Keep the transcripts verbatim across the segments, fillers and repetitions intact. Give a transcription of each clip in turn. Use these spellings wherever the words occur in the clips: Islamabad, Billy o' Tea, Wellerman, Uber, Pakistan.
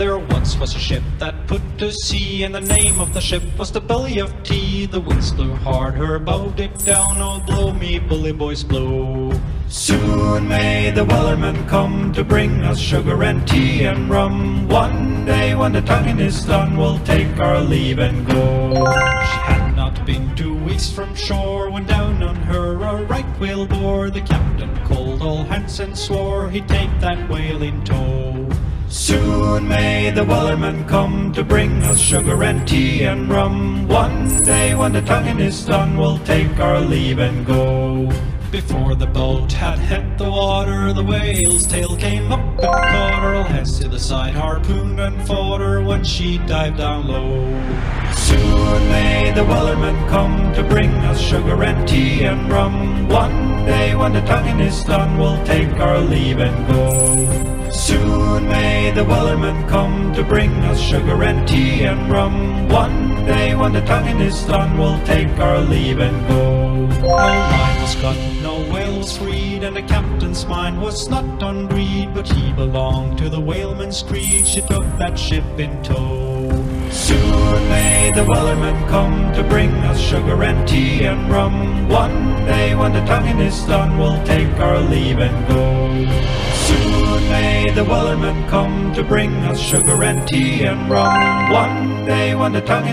There once was a ship that put to sea, and the name of the ship was the Billy o' Tea. The winds blew hard, her bow dipped down. Oh, blow me, bully boys, blow. Soon may the Wellerman come to bring us sugar and tea and rum. One day when the tugging is done, we'll take our leave and go. She had not been two weeks from shore when down on her a right whale bore. The captain called all hands and swore he'd take that whale in tow. Soon may the Wellerman come to bring us sugar and tea and rum. One day when the tugging is done, we'll take our leave and go. Before the boat had hit the water, the whale's tail came up and caught her. All hands to the side harpooned and fought her when she dived down low. Soon may the Wellerman come to bring us sugar and tea and rum. One day when the tugging is done, we'll take our leave and go. Soon may the Wellerman come to bring us sugar and tea and rum. One day when the tugging is done, we'll take our leave and go. No line was cut, no whale was freed, and the captain's mind was not on greed, but he belonged to the whaleman's creed. She took that ship in tow. Soon may the Wellerman come to bring us sugar and tea and rum. One day when the tugging is done, we'll take our leave and go. Soon may the Wellerman come to bring us sugar and tea and rum. One day when the tugging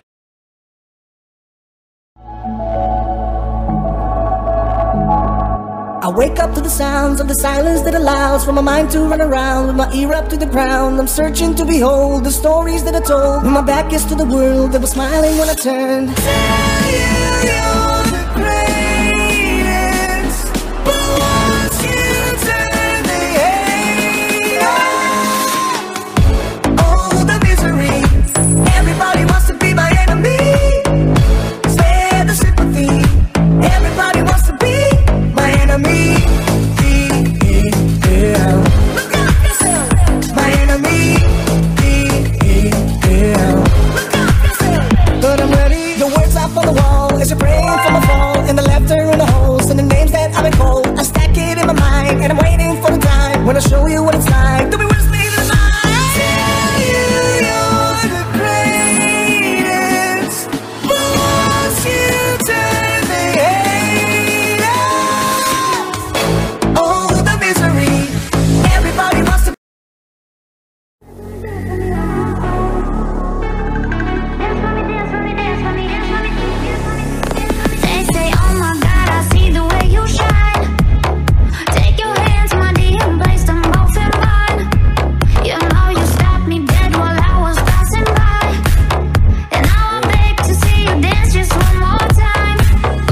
I wake up to the sounds of the silence that allows for my mind to run around. With my ear up to the ground, I'm searching to behold the stories that I told. When my back is to the world that was smiling when I turned. Tell you you're the greatest, but once you turn I show you what it's like to be with me tonight. Tell you you're the greatest, but once you turn the hate up, all the misery, everybody wants to be. They say, oh my God, I see the way you shine. Take your hands, my dear, and place them both in mine. You know you stopped me dead while I was passing by, and now I beg to see you dance just one more time.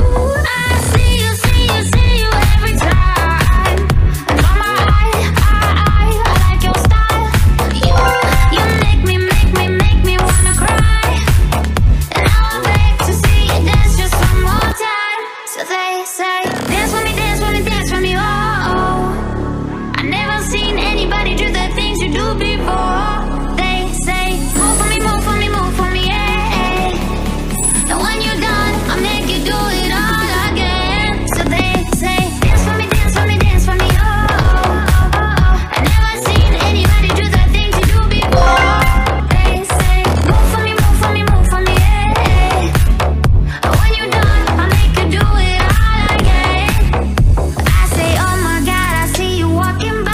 Ooh, I see you, see you, see you every time. And oh my, I, I, I like your style. You, you make me, make me, make me wanna cry, and now I beg to see you dance just one more time. So they say, dance with me, dance with me, dance with me, oh. Seen anybody do the things you do before. They say, move for me, move for me, move for me, yeah, yeah. And when you're done, I'll make you do it all again. So they say, dance for me, dance for me, dance for me, oh, oh, oh, oh. I never seen anybody do the things you do before. They say, move for me, move for me, move for me, yeah, yeah. And when you're done, I'll make you do it all again. I say, oh my God, I see you walking by.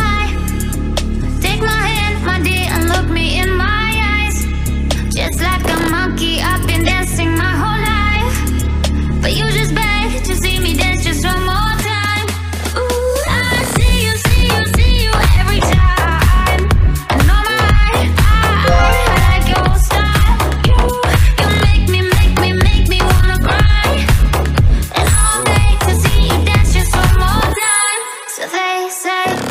Say